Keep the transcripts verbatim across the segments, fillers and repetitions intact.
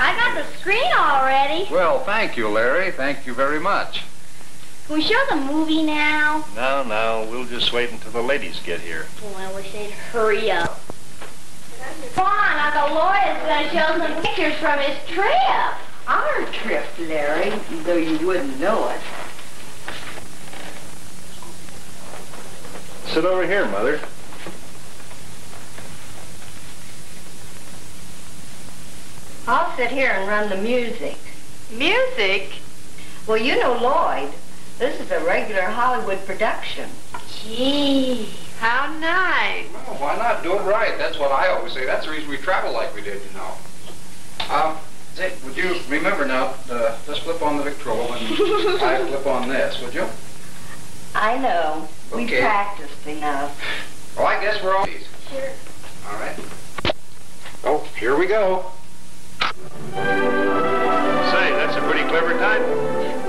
I got the screen already. Well, thank you, Larry. Thank you very much. Can we show the movie now? No, no. We'll just wait until the ladies get here. Oh, I wish they'd hurry up. Come on, Uncle Lloyd's going to show some pictures from his trip. Our trip, Larry, though you wouldn't know it. Sit over here, Mother. I'll sit here and run the music. Music? Well, you know, Lloyd, this is a regular Hollywood production. Gee, how nice. Well, why not do it right? That's what I always say. That's the reason we travel like we did, you know. Um, would you remember now, uh, just flip on the Victrola and I flip on this, would you? I know. Okay. We practiced enough. Well, I guess we're all... Sure. All right. Oh, here we go. Say, that's a pretty clever title.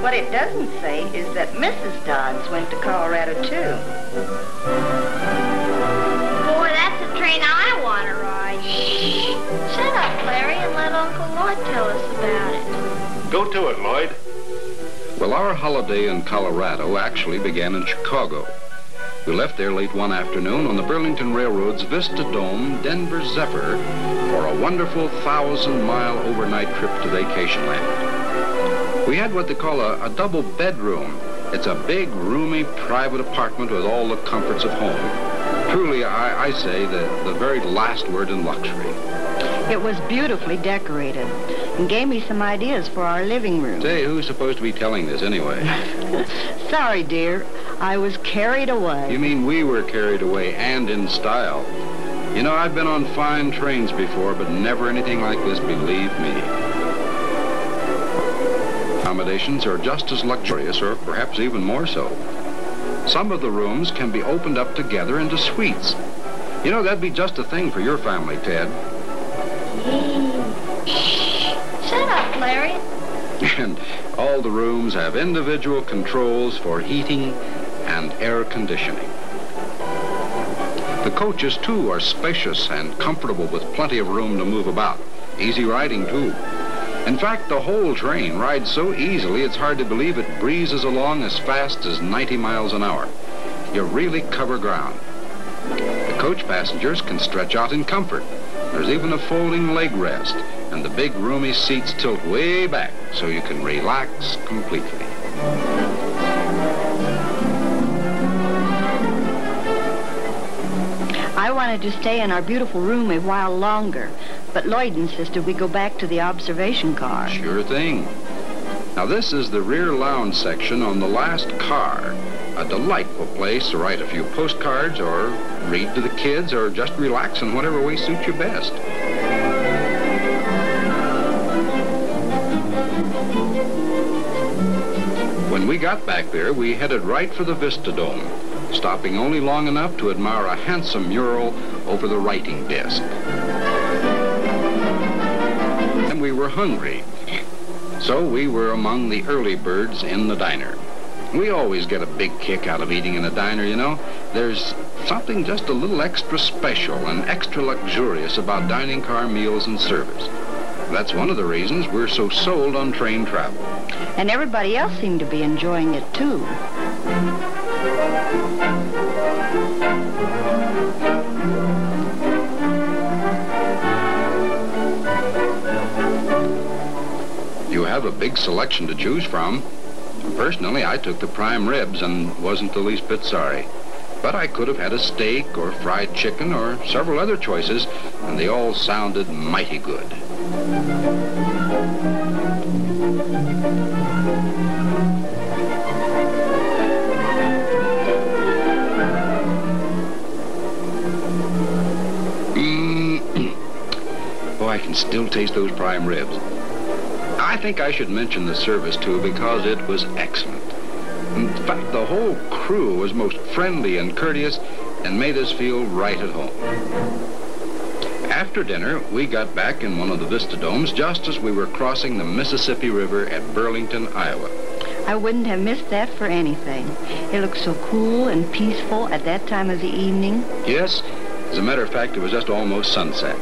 What it doesn't say is that Missus Dodds went to Colorado, too. Boy, that's the train I want to ride. Shh. Shut up, Larry, and let Uncle Lloyd tell us about it. Go to it, Lloyd. Well, our holiday in Colorado actually began in Chicago. We left there late one afternoon on the Burlington Railroad's Vista Dome, Denver Zephyr, for a wonderful thousand-mile overnight trip to Vacationland. We had what they call a, a double bedroom. It's a big, roomy, private apartment with all the comforts of home. Truly, I, I say, the, the very last word in luxury. It was beautifully decorated and gave me some ideas for our living room. Say, who's supposed to be telling this anyway? Sorry, dear. I was carried away. You mean we were carried away and in style. You know, I've been on fine trains before, but never anything like this, believe me. Accommodations are just as luxurious, or perhaps even more so. Some of the rooms can be opened up together into suites. You know, that'd be just a thing for your family, Ted. Shut up, Larry. And all the rooms have individual controls for heating and air conditioning. The coaches, too, are spacious and comfortable with plenty of room to move about. Easy riding, too. In fact, the whole train rides so easily it's hard to believe it breezes along as fast as ninety miles an hour. You really cover ground. The coach passengers can stretch out in comfort. There's even a folding leg rest, and the big roomy seats tilt way back so you can relax completely. I wanted to stay in our beautiful room a while longer, but Lloyd insisted we go back to the observation car. Sure thing. Now this is the rear lounge section on the last car. A delightful place to write a few postcards or read to the kids or just relax in whatever way suits you best. When we got back there, we headed right for the Vista Dome, stopping only long enough to admire a handsome mural over the writing desk. And we were hungry, so we were among the early birds in the diner. We always get a big kick out of eating in a diner, you know. There's something just a little extra special and extra luxurious about dining car meals and service. That's one of the reasons we're so sold on train travel. And everybody else seemed to be enjoying it, too. You have a big selection to choose from. Personally, I took the prime ribs and wasn't the least bit sorry. But I could have had a steak or fried chicken or several other choices, and they all sounded mighty good. Mm-hmm. Oh, I can still taste those prime ribs. I think I should mention the service, too, because it was excellent. In fact, the whole crew was most friendly and courteous and made us feel right at home. After dinner, we got back in one of the Vista Domes just as we were crossing the Mississippi River at Burlington, Iowa. I wouldn't have missed that for anything. It looked so cool and peaceful at that time of the evening. Yes. As a matter of fact, it was just almost sunset.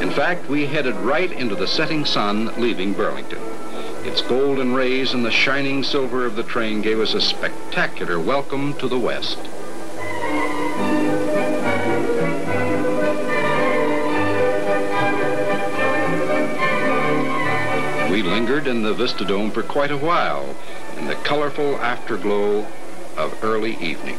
In fact, we headed right into the setting sun leaving Burlington. Its golden rays and the shining silver of the train gave us a spectacular welcome to the west. We lingered in the Vista Dome for quite a while in the colorful afterglow of early evening.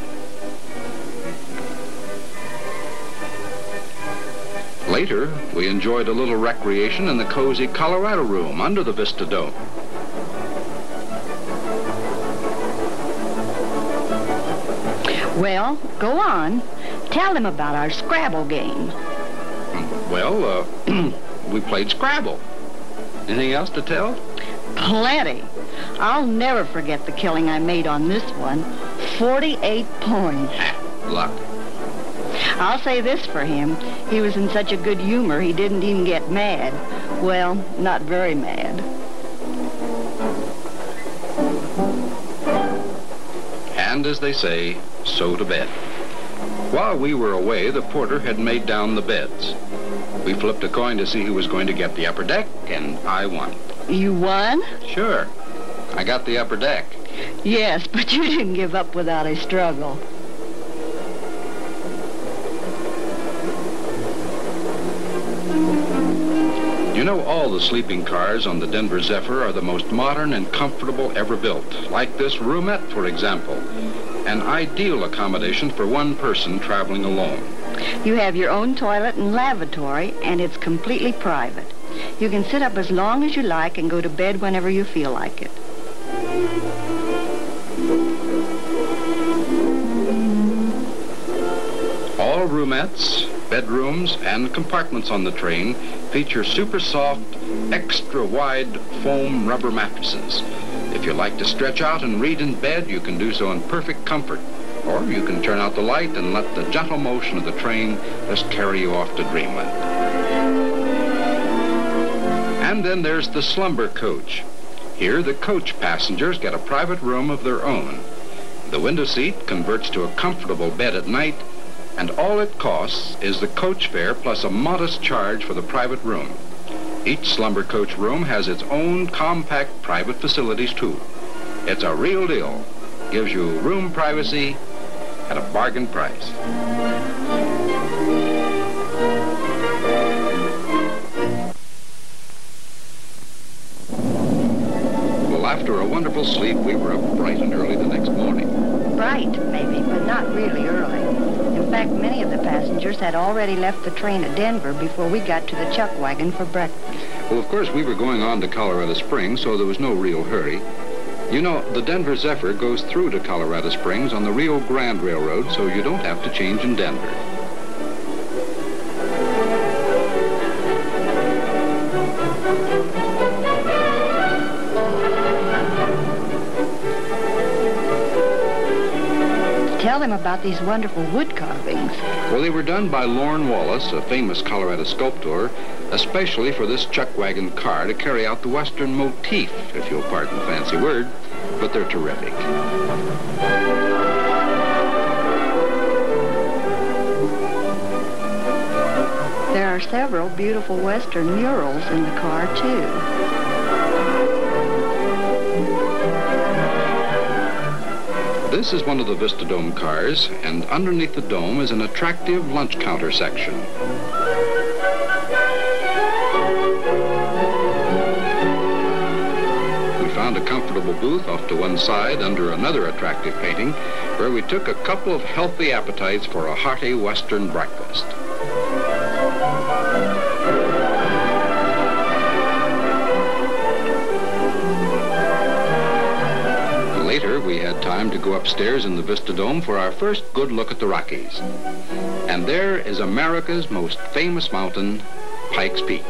Later, we enjoyed a little recreation in the cozy Colorado room under the Vista Dome. Well, go on. Tell them about our Scrabble game. Well, uh, we played Scrabble. Anything else to tell? Plenty. I'll never forget the killing I made on this one. forty-eight points. Ah, luck. I'll say this for him. He was in such a good humor, he didn't even get mad. Well, not very mad. And as they say, so to bed. While we were away, the porter had made down the beds. We flipped a coin to see who was going to get the upper deck, and I won. You won? Sure. I got the upper deck. Yes, but you didn't give up without a struggle. You know, all the sleeping cars on the Denver Zephyr are the most modern and comfortable ever built, like this roomette, for example. An ideal accommodation for one person traveling alone. You have your own toilet and lavatory, and it's completely private. You can sit up as long as you like and go to bed whenever you feel like it. All roomettes, bedrooms, and compartments on the train feature super soft, extra wide foam rubber mattresses. If you like to stretch out and read in bed, you can do so in perfect comfort. Or you can turn out the light and let the gentle motion of the train just carry you off to dreamland. And then there's the slumber coach. Here the coach passengers get a private room of their own. The window seat converts to a comfortable bed at night, and all it costs is the coach fare plus a modest charge for the private room. Each slumber coach room has its own compact private facilities, too. It's a real deal. Gives you room privacy at a bargain price. Well, after a wonderful sleep, we were up bright and early the next morning. Bright, maybe, but not really early. In fact, many of the passengers had already left the train at Denver before we got to the chuck wagon for breakfast. Well, of course, we were going on to Colorado Springs, so there was no real hurry. You know, the Denver Zephyr goes through to Colorado Springs on the Rio Grande Railroad, so you don't have to change in Denver. Tell them about these wonderful wood carvings. Well, they were done by Lorne Wallace, a famous Colorado sculptor, especially for this chuck wagon car to carry out the Western motif, if you'll pardon the fancy word, but they're terrific. There are several beautiful Western murals in the car, too. This is one of the Vista Dome cars, and underneath the dome is an attractive lunch counter section. We found a comfortable booth off to one side under another attractive painting, where we took a couple of healthy appetites for a hearty Western breakfast. Later, we had time to go upstairs in the Vista Dome for our first good look at the Rockies. And there is America's most famous mountain, Pike's Peak.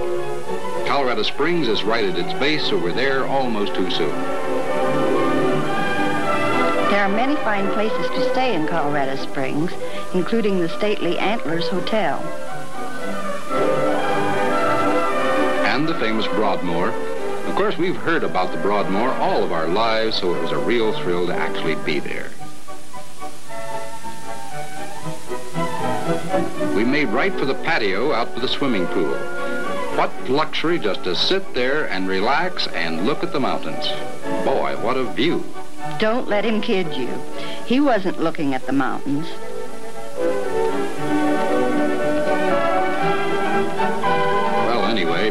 Colorado Springs is right at its base, so we're there almost too soon. There are many fine places to stay in Colorado Springs, including the stately Antlers Hotel. And the famous Broadmoor. Of course, we've heard about the Broadmoor all of our lives, so it was a real thrill to actually be there. we made right for the patio out for the swimming pool. What luxury just to sit there and relax and look at the mountains. Boy, what a view. Don't let him kid you. He wasn't looking at the mountains. Well, anyway,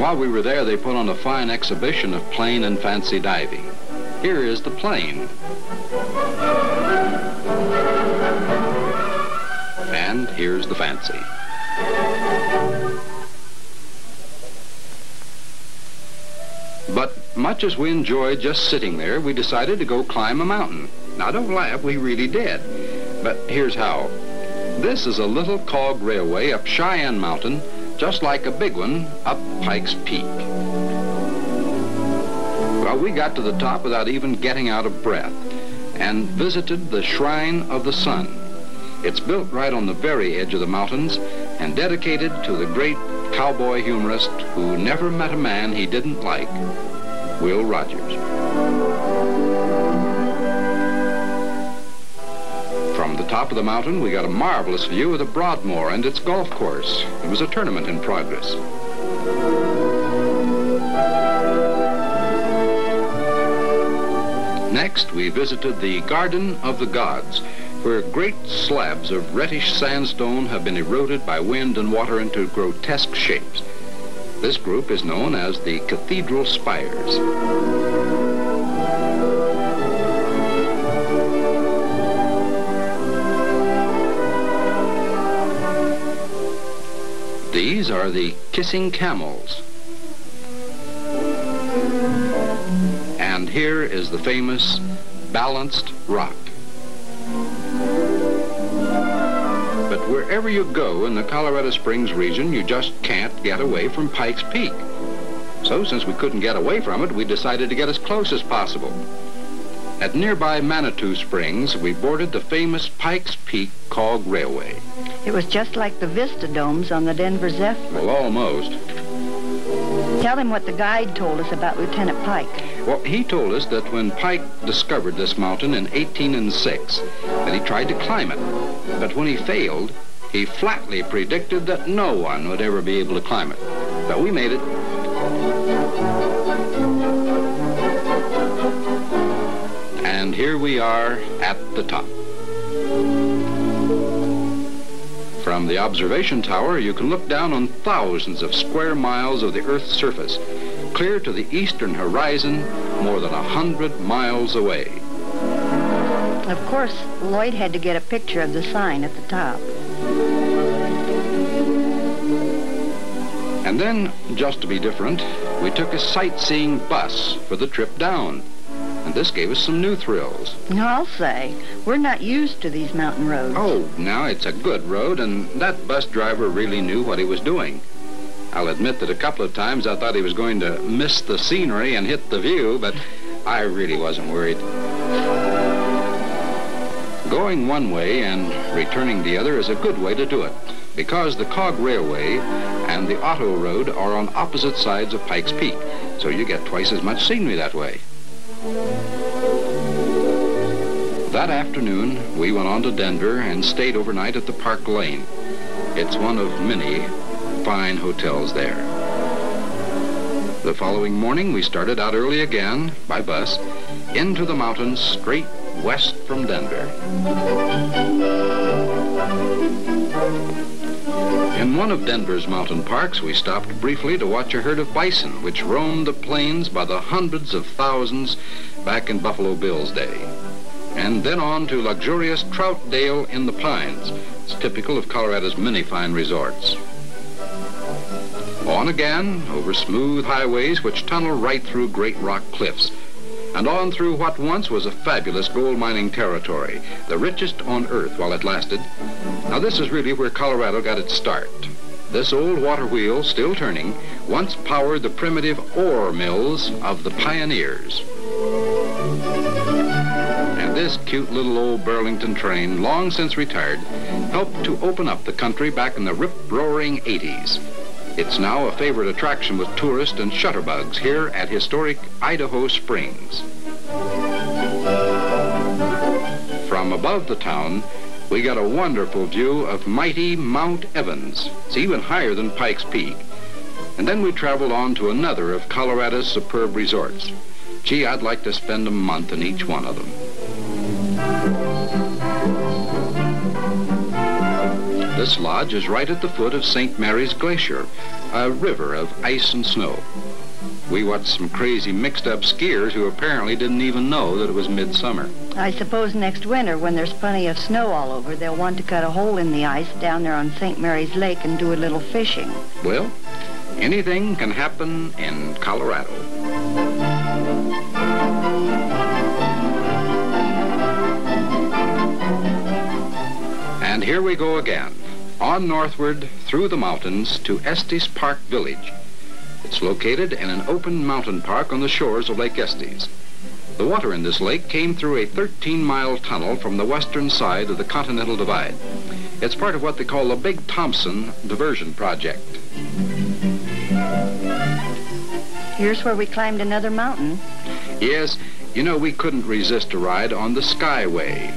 while we were there, they put on a fine exhibition of plane and fancy diving. Here is the plane. And here's the fancy. But much as we enjoyed just sitting there, we decided to go climb a mountain. Now, don't laugh, we really did. But here's how. This is a little cog railway up Cheyenne Mountain, just like a big one up Pike's Peak. Well, we got to the top without even getting out of breath and visited the Shrine of the Sun. It's built right on the very edge of the mountains and dedicated to the great cowboy humorist who never met a man he didn't like, Will Rogers. From the top of the mountain, we got a marvelous view of the Broadmoor and its golf course. It was a tournament in progress. Next, we visited the Garden of the Gods, where great slabs of reddish sandstone have been eroded by wind and water into grotesque shapes. This group is known as the Cathedral Spires. These are the Kissing Camels. And here is the famous Balanced Rock. But wherever you go in the Colorado Springs region, you just can't get away from Pike's Peak. So since we couldn't get away from it, we decided to get as close as possible. At nearby Manitou Springs, we boarded the famous Pike's Peak Cog Railway. It was just like the Vista Domes on the Denver Zephyr. Well, almost. Tell him what the guide told us about Lieutenant Pike. Well, he told us that when Pike discovered this mountain in eighteen oh six, that he tried to climb it. But when he failed, he flatly predicted that no one would ever be able to climb it. But we made it. And here we are at the top. From the observation tower, you can look down on thousands of square miles of the Earth's surface, clear to the eastern horizon, more than a hundred miles away. Of course, Lloyd had to get a picture of the sign at the top. And then, just to be different, we took a sightseeing bus for the trip down. And this gave us some new thrills. I'll say, we're not used to these mountain roads. Oh, now it's a good road, and that bus driver really knew what he was doing. I'll admit that a couple of times I thought he was going to miss the scenery and hit the view, but I really wasn't worried. Going one way and returning the other is a good way to do it, because the Cog Railway and the Auto Road are on opposite sides of Pike's Peak, so you get twice as much scenery that way. That afternoon, we went on to Denver and stayed overnight at the Park Lane. It's one of many fine hotels there. The following morning, we started out early again, by bus, into the mountains straight west from Denver. In one of Denver's mountain parks, we stopped briefly to watch a herd of bison, which roamed the plains by the hundreds of thousands back in Buffalo Bill's day. And then on to luxurious Troutdale in the Pines. It's typical of Colorado's many fine resorts. On again, over smooth highways which tunnel right through great rock cliffs. And on through what once was a fabulous gold mining territory, the richest on earth while it lasted. Now this is really where Colorado got its start. This old water wheel, still turning, once powered the primitive ore mills of the pioneers. This cute little old Burlington train, long since retired, helped to open up the country back in the rip-roaring eighties. It's now a favorite attraction with tourists and shutterbugs here at historic Idaho Springs. From above the town, we got a wonderful view of mighty Mount Evans. It's even higher than Pike's Peak. And then we traveled on to another of Colorado's superb resorts. Gee, I'd like to spend a month in each one of them. This lodge is right at the foot of Saint Mary's Glacier, a river of ice and snow. We watched some crazy mixed-up skiers who apparently didn't even know that it was midsummer. I suppose next winter, when there's plenty of snow all over, they'll want to cut a hole in the ice down there on Saint Mary's Lake and do a little fishing. Well, anything can happen in Colorado. And here we go again, on northward through the mountains to Estes Park Village. It's located in an open mountain park on the shores of Lake Estes. The water in this lake came through a thirteen mile tunnel from the western side of the Continental Divide. It's part of what they call the Big Thompson Diversion Project. Here's where we climbed another mountain. Yes, you know, we couldn't resist a ride on the Skyway.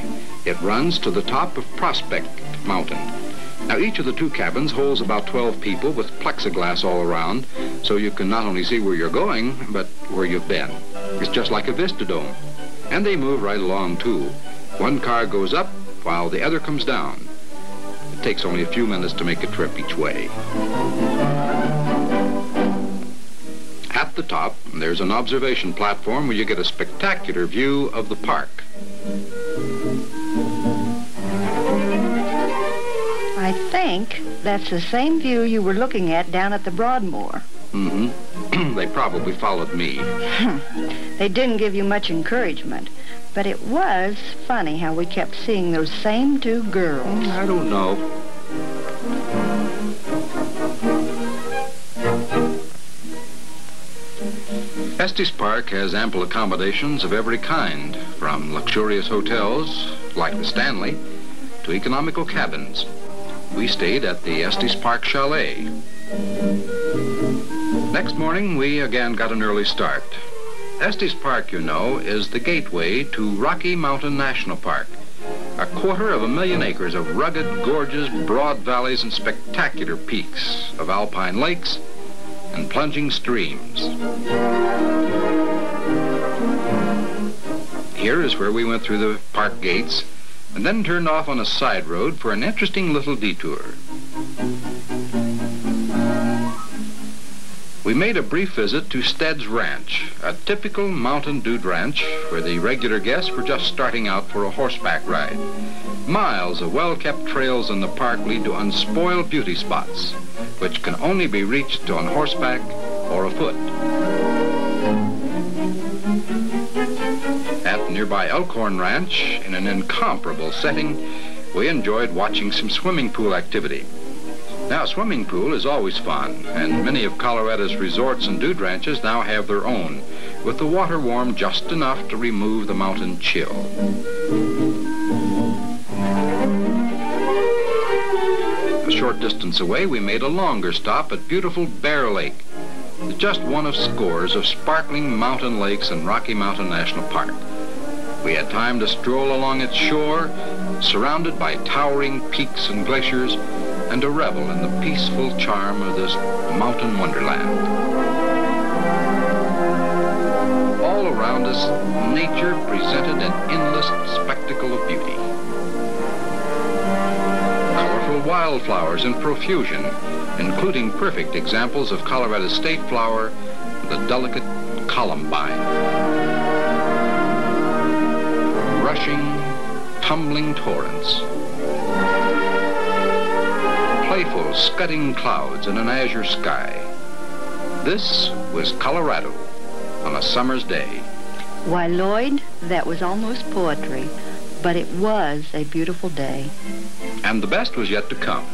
It runs to the top of Prospect Mountain. Now, each of the two cabins holds about twelve people with plexiglass all around, so you can not only see where you're going, but where you've been. It's just like a Vista Dome. And they move right along, too. One car goes up while the other comes down. It takes only a few minutes to make a trip each way. At the top, there's an observation platform where you get a spectacular view of the park. I think that's the same view you were looking at down at the Broadmoor. Mm-hmm. They probably followed me. They didn't give you much encouragement, but it was funny how we kept seeing those same two girls. Mm, I don't know. Estes Park has ample accommodations of every kind, from luxurious hotels, like the Stanley, to economical cabins. We stayed at the Estes Park Chalet. Next morning, we again got an early start. Estes Park, you know, is the gateway to Rocky Mountain National Park, a quarter of a million acres of rugged, gorges, broad valleys, and spectacular peaks of alpine lakes and plunging streams. Here is where we went through the park gates and then turned off on a side road for an interesting little detour. We made a brief visit to Stead's Ranch, a typical mountain dude ranch where the regular guests were just starting out for a horseback ride. Miles of well-kept trails in the park lead to unspoiled beauty spots, which can only be reached on horseback or afoot. At nearby Elkhorn Ranch, in an incomparable setting, we enjoyed watching some swimming pool activity. Now, a swimming pool is always fun, and many of Colorado's resorts and dude ranches now have their own, with the water warm just enough to remove the mountain chill. A short distance away, we made a longer stop at beautiful Bear Lake. It's just one of scores of sparkling mountain lakes in Rocky Mountain National Park. We had time to stroll along its shore, surrounded by towering peaks and glaciers, and to revel in the peaceful charm of this mountain wonderland. All around us, nature presented an endless spectacle of beauty. Colorful wildflowers in profusion, including perfect examples of Colorado state flower, the delicate columbine. Rushing, tumbling torrents. Playful, scudding clouds in an azure sky. This was Colorado on a summer's day. Why, Lloyd, that was almost poetry, but it was a beautiful day. And the best was yet to come.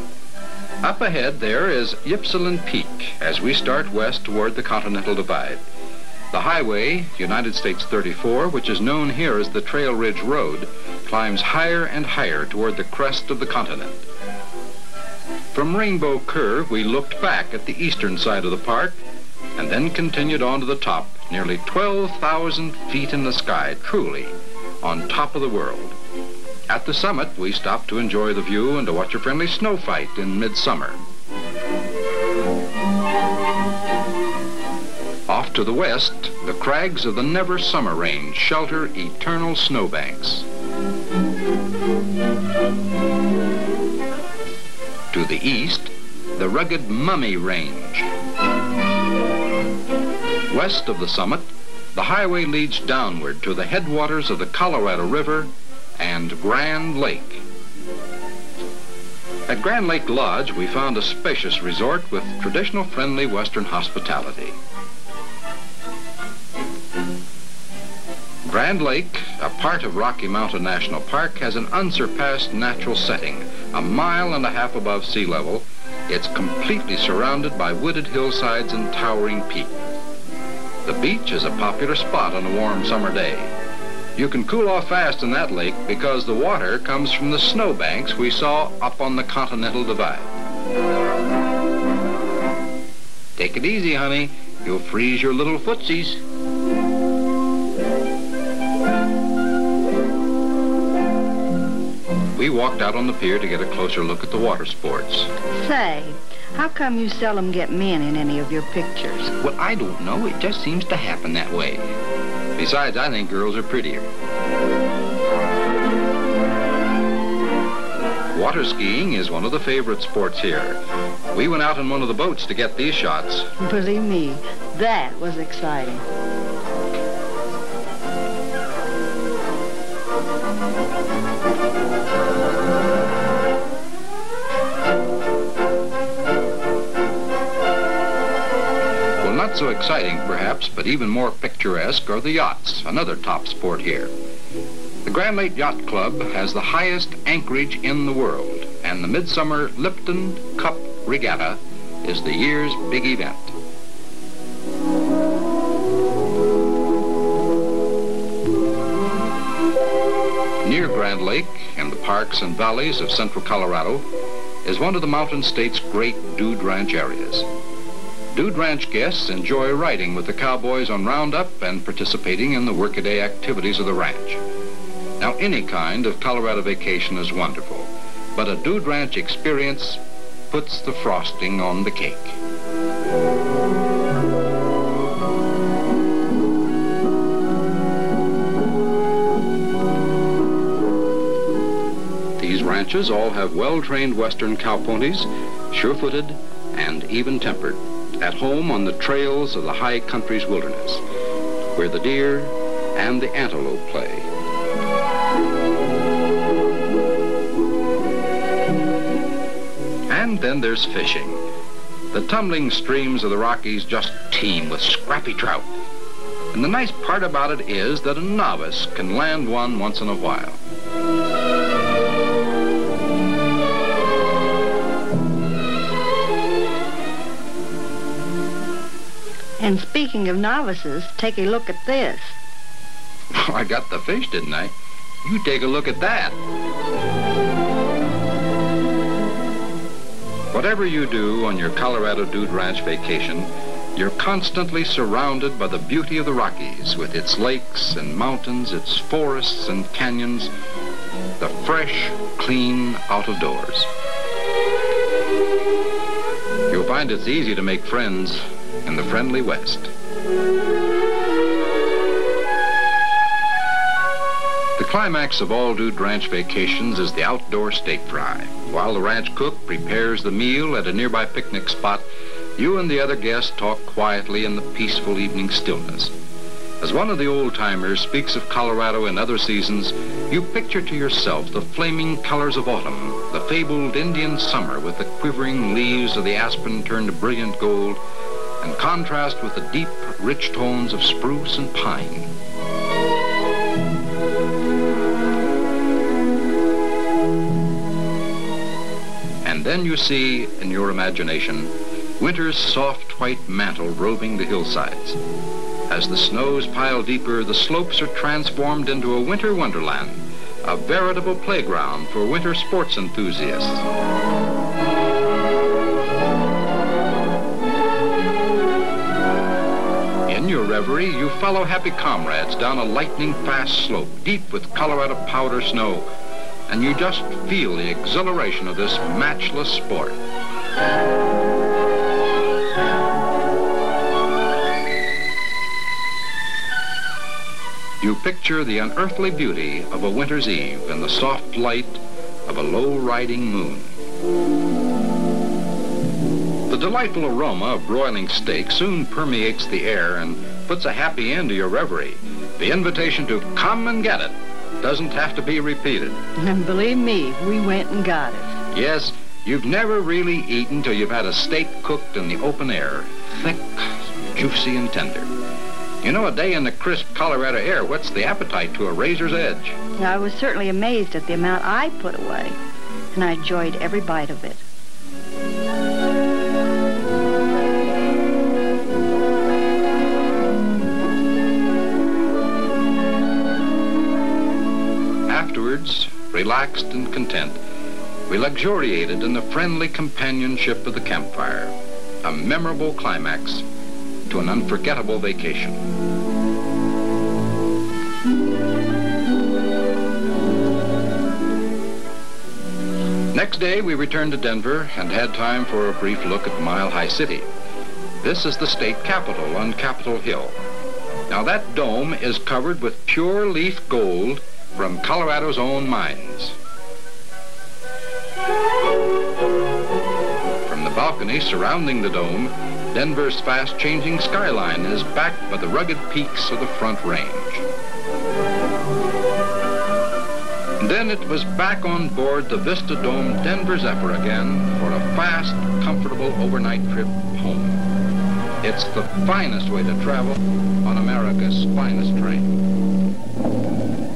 Up ahead there is Ypsilanti Peak as we start west toward the Continental Divide. The highway, United States thirty-four, which is known here as the Trail Ridge Road, climbs higher and higher toward the crest of the continent. From Rainbow Curve, we looked back at the eastern side of the park and then continued on to the top, nearly twelve thousand feet in the sky, truly on top of the world. At the summit, we stopped to enjoy the view and to watch a friendly snow fight in midsummer. Off to the west, the crags of the Never Summer Range shelter eternal snowbanks. To the east, the rugged Mummy Range. West of the summit, the highway leads downward to the headwaters of the Colorado River and Grand Lake. At Grand Lake Lodge, we found a spacious resort with traditional friendly Western hospitality. Grand Lake, a part of Rocky Mountain National Park, has an unsurpassed natural setting, a mile and a half above sea level. It's completely surrounded by wooded hillsides and towering peaks. The beach is a popular spot on a warm summer day. You can cool off fast in that lake because the water comes from the snowbanks we saw up on the Continental Divide. Take it easy, honey. You'll freeze your little footsies. We walked out on the pier to get a closer look at the water sports. Say, how come you seldom get men in any of your pictures? Well, I don't know. It just seems to happen that way. Besides, I think girls are prettier. Water skiing is one of the favorite sports here. We went out in one of the boats to get these shots. Believe me, that was exciting. So exciting, perhaps, but even more picturesque are the yachts, another top sport here. The Grand Lake Yacht Club has the highest anchorage in the world, and the Midsummer Lipton Cup Regatta is the year's big event. Near Grand Lake, in the parks and valleys of central Colorado, is one of the mountain state's great dude ranch areas. Dude Ranch guests enjoy riding with the cowboys on roundup and participating in the workaday activities of the ranch. Now, any kind of Colorado vacation is wonderful, but a Dude Ranch experience puts the frosting on the cake. These ranches all have well-trained Western cow ponies, sure-footed and even-tempered, at home on the trails of the high country's wilderness, where the deer and the antelope play. And then there's fishing. The tumbling streams of the Rockies just teem with scrappy trout. And the nice part about it is that a novice can land one once in a while. And speaking of novices, take a look at this. Oh, I got the fish, didn't I? You take a look at that. Whatever you do on your Colorado Dude Ranch vacation, you're constantly surrounded by the beauty of the Rockies, with its lakes and mountains, its forests and canyons, the fresh, clean out of doors. You'll find it's easy to make friends in the friendly West. The climax of all Dude Ranch vacations is the outdoor steak fry. While the ranch cook prepares the meal at a nearby picnic spot, you and the other guests talk quietly in the peaceful evening stillness. As one of the old-timers speaks of Colorado in other seasons, you picture to yourself the flaming colors of autumn, the fabled Indian summer with the quivering leaves of the aspen turned to brilliant gold, in contrast with the deep, rich tones of spruce and pine. And then you see, in your imagination, winter's soft white mantle robing the hillsides. As the snows pile deeper, the slopes are transformed into a winter wonderland, a veritable playground for winter sports enthusiasts. In your reverie, you follow happy comrades down a lightning-fast slope, deep with Colorado powder snow, and you just feel the exhilaration of this matchless sport. You picture the unearthly beauty of a winter's eve in the soft light of a low-riding moon. The delightful aroma of broiling steak soon permeates the air and puts a happy end to your reverie. The invitation to come and get it doesn't have to be repeated. And believe me, we went and got it. Yes, you've never really eaten till you've had a steak cooked in the open air, thick, juicy, and tender. You know, a day in the crisp Colorado air whets the appetite to a razor's edge. I was certainly amazed at the amount I put away, and I enjoyed every bite of it. Afterwards, relaxed and content, we luxuriated in the friendly companionship of the campfire, a memorable climax to an unforgettable vacation. Next day, we returned to Denver and had time for a brief look at Mile High City. This is the state capitol on Capitol Hill. Now, that dome is covered with pure leaf gold from Colorado's own mines. From the balcony surrounding the dome, Denver's fast-changing skyline is backed by the rugged peaks of the Front Range. And then it was back on board the Vista Dome Denver Zephyr again for a fast, comfortable overnight trip home. It's the finest way to travel on America's finest train.